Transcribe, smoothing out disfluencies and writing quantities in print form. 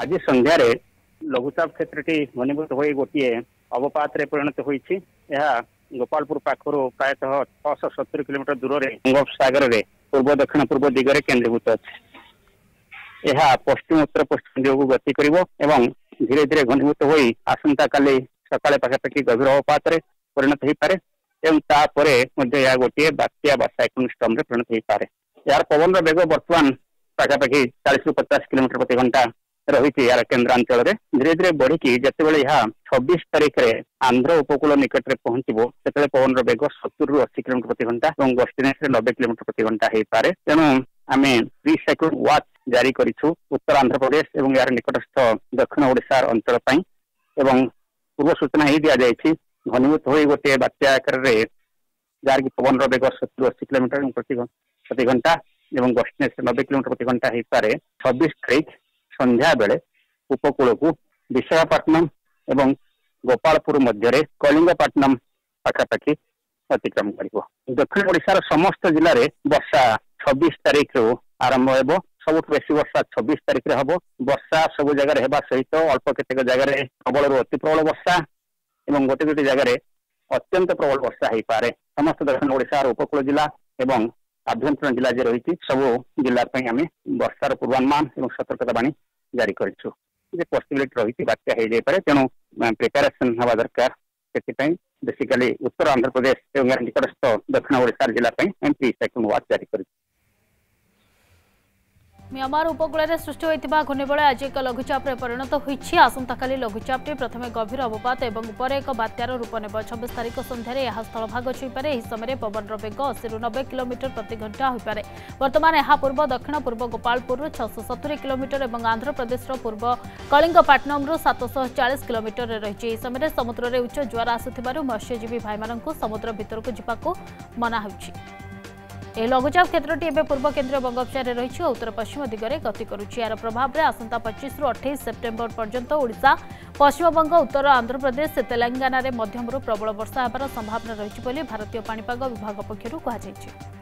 आज संध्यार लघुचाप क्षेत्रटी घनीभूत हो गोटे अवपात परिणत होती। गोपालपुर पाखर प्रायतः 670 किलोमीटर दूर से बंगोपसागर में पूर्व दक्षिण पूर्व दिगरे केन्द्रीभूत अच्छे। यह पश्चिम उत्तर पश्चिम दिग को गति कर धीरे धीरे घनीभूत हो आसंता काली सकाळे पाखापाखि गभीर अवपात परिणत हो पाए एवं तापर यह गोटे बात्या बा साइक्लोनिक स्टॉर्म परिणत हो पाए। यार पवन रेग बर्तमान पाखापाखि 40 रू 50 किलोमीटर प्रति घंटा रही केन्द्रांचल धीरे धीरे बढ़ी जितेबाला यह 26 तारीख में आंध्र उपकूल निकट में पहुंचो से पवन रेग 70 रू 80 किलोमीटर प्रति घंटा और गस्टिनेस 90 किलोमीटर प्रति घंटा हो पाए। तेणु आम प्री साइक्लोनिक वाच जारी करूँ उत्तर आंध्र प्रदेश और यार निकटस्थ दक्षिण ओडिशा अंचल पूर्व सूचना ही दि जाए घनीभूत हो गोटे बात्या आकार जहाँ पवन रेग 70 रू 80 किलोमीटर प्रति घंटा और गस्टिनेस 90 किलोमीटर प्रति घंटा हो पाए। 26 तारीख संध्या बेले उपकूल को विशाखापट्टनम एवं गोपालपुर मध्य कलिंगपट्टनम पाखापाखि अतिक्रम कर दक्षिण ओडिशार समस्त जिले में वर्षा 26 तारीख रु आरंभ हो सबुठ बेसी वर्षा 26 तारीख हम वर्षा सब जगार होगा सहित अल्प केतक जगार प्रबल रु अति प्रबल वर्षा एवं गोटे गोटे जगार अत्यंत प्रबल वर्षा हो पाए। समस्त दक्षिण ओडिशार उपकूल जिला एवं आभ्यंतरण जिला जे रही सब जिलापाई आम वर्षार पूर्वानुमान और सतर्कता बाणी जारी करूँ। पॉसिबिलिटी रही बात्या हो जाए तेणु प्रिपेरेसन हवा दरकार से बेसिकाली उत्तर आंध्र प्रदेश और निकटस्थ दक्षिण ओडिशार जिलापाई प्री साइक्लोनिक वाच जारी कर। म्यांमार उपकूलें सृष्टि होता घूर्णिबल आज एक लघुचापे परिणत होती। आसंताकाली लघुचापटी प्रथम गभीर अवपात और उपर एक बात्यार रूप नेब। 26 तारीख संध्यार यह स्थलभाग छुईपे। यह समय पवन रेग 80 रू 90 किलोमीटर प्रति घंटा होपे। बर्तमान यह पूर्व दक्षिण पूर्व गोपालपुर 670 किलोमीटर और आंध्र प्रदेश पूर्व कलिंगपट्टनम 740 किलोमीटर रही। यह समय समुद्र में उच्च ज्वार आसुव मत्स्यजीवी भाई समुद्र भर को जावाक मना हो। यह लघुचाप क्षेत्रटी एवं पूर्व केन्द्रीय बंगोपसागर में रही उत्तर पश्चिम दिगरे गति करुच्ची। यार प्रभाव में आसंता 25 रू 28 सेप्टेम्बर पर्यंत ओडिशा पश्चिमबंग उत्तर आंध्र प्रदेश तेलंगाना में मध्यम प्रबल वर्षा होबार संभावना रही भारतीय पाणिपाग विभाग पक्षर कहुई।